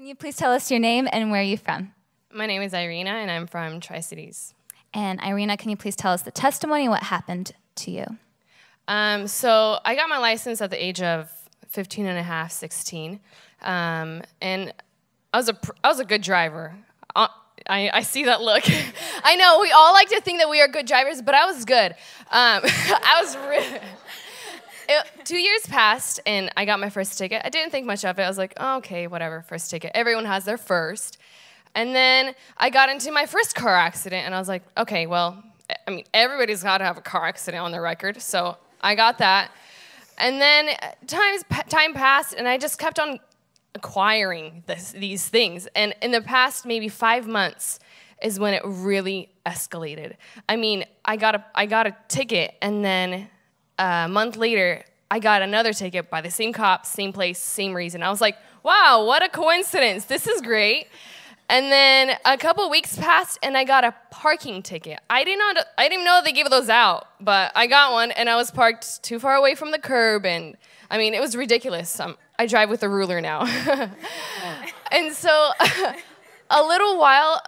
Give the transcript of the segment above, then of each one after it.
Can you please tell us your name and where you're from? My name is Irina, and I'm from Tri-Cities. And Irina, can you please tell us the testimony and what happened to you? So I got my license at the age of 15 and a half, 16. And I was a good driver. I see that look. I know, we all like to think that we are good drivers, but I was good. I was really... 2 years passed, and I got my first ticket. I didn't think much of it. I was like, oh, okay, whatever, first ticket. Everyone has their first. And then I got into my first car accident, and I was like, okay, well, I mean, everybody's got to have a car accident on their record, so I got that. And then time passed, and I just kept on acquiring these things. And in the past maybe 5 months is when it really escalated. I mean, I got a ticket, and then a month later, I got another ticket by the same cop, same place, same reason. I was like, wow, what a coincidence. This is great. And then a couple of weeks passed, and I got a parking ticket. I didn't know they gave those out, but I got one, and I was parked too far away from the curb, and I mean, it was ridiculous. I drive with a ruler now. And so a little while,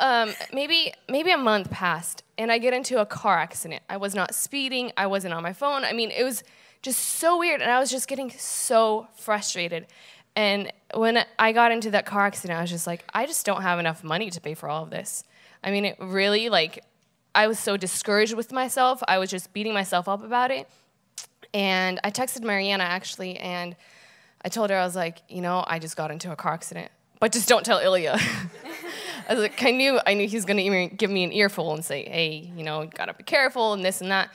maybe a month passed, and I get into a car accident. I was not speeding. I wasn't on my phone. I mean, it was just so weird, and I was just getting so frustrated. And when I got into that car accident, I was just like, I just don't have enough money to pay for all of this. I mean, it really, like, I was so discouraged with myself. I was just beating myself up about it. And I texted Mariana, actually, and I told her, I was like, you know, I just got into a car accident. But just don't tell Ilya. I was like, I knew he was going to give me an earful and say, hey, you know, got to be careful and this and that.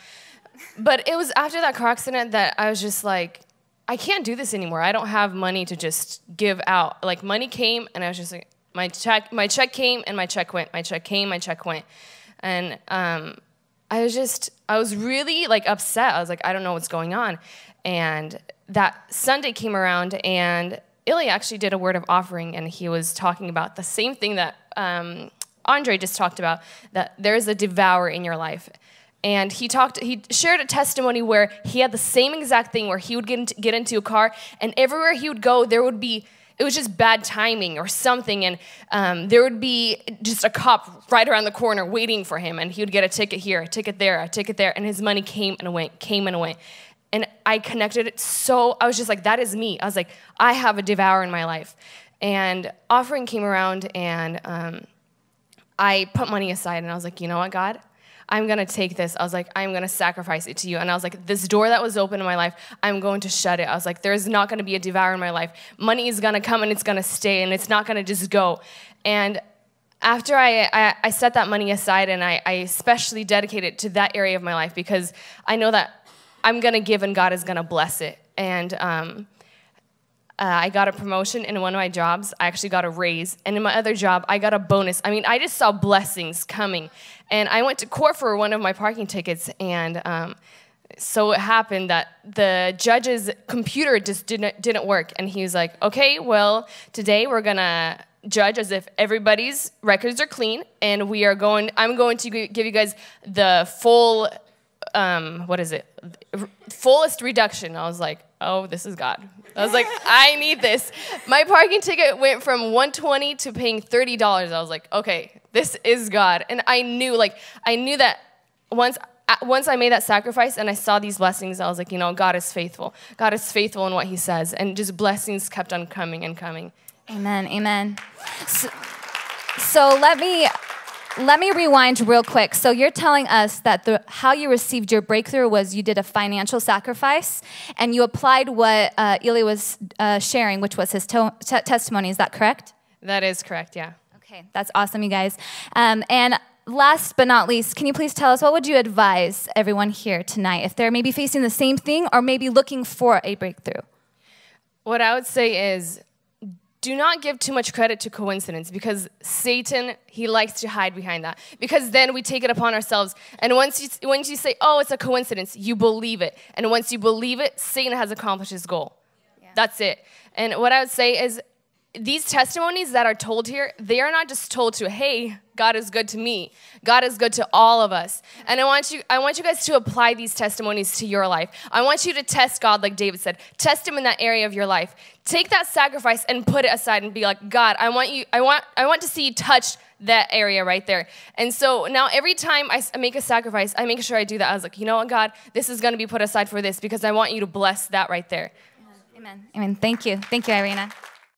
But it was after that car accident that I was just like, I can't do this anymore. I don't have money to just give out. Like, money came, and I was just like, my check came, and my check went. My check came, my check went. And I was really, like, upset. I was like, I don't know what's going on. And that Sunday came around, and Ilya actually did a word of offering, and he was talking about the same thing that Andre just talked about, that there's a devourer in your life. And he shared a testimony where he had the same exact thing, where he would get into a car, and everywhere he would go, it was just bad timing or something, and there would be just a cop right around the corner waiting for him, and he would get a ticket here, a ticket there, a ticket there, and his money came and went, came and went. And I connected it so, I was just like, that is me. I was like, I have a devourer in my life. And offering came around, and I put money aside, and I was like, you know what, God? I'm going to take this. I was like, I'm going to sacrifice it to you. And I was like, this door that was open in my life, I'm going to shut it. I was like, there is not going to be a devourer in my life. Money is going to come, and it's going to stay, and it's not going to just go. And after I set that money aside, and I especially dedicated it to that area of my life, because I know that I'm going to give, and God is going to bless it. And I got a promotion in one of my jobs. I actually got a raise. And in my other job, I got a bonus. I mean, I just saw blessings coming. And I went to court for one of my parking tickets. And so it happened that the judge's computer just didn't work. And he was like, okay, well, today we're going to judge as if everybody's records are clean. And I'm going to give you guys the full, fullest reduction. I was like, oh, this is God. I was like, I need this. My parking ticket went from $120 to paying $30. I was like, okay, this is God. And I knew that once I made that sacrifice and I saw these blessings, I was like, you know, God is faithful. God is faithful in what he says. And just blessings kept on coming and coming. Amen, amen. So let me rewind real quick. So you're telling us that how you received your breakthrough was you did a financial sacrifice, and you applied what Ilya was sharing, which was his testimony. Is that correct? That is correct, yeah. Okay, that's awesome, you guys. And last but not least, can you please tell us, what would you advise everyone here tonight if they're maybe facing the same thing or maybe looking for a breakthrough? What I would say is, do not give too much credit to coincidence, because Satan, he likes to hide behind that, because then we take it upon ourselves. And once you say, oh, it's a coincidence, you believe it. And once you believe it, Satan has accomplished his goal. Yeah. That's it. And what I would say is, these testimonies that are told here, they are not just told to, hey, God is good to me. God is good to all of us. And I want you guys to apply these testimonies to your life. I want you to test God, like David said. Test him in that area of your life. Take that sacrifice and put it aside and be like, God, I want to see you touch that area right there. And so now every time I make a sacrifice, I make sure I do that. I was like, you know what, God, this is going to be put aside for this because I want you to bless that right there. Amen. Amen. Thank you. Thank you, Irina.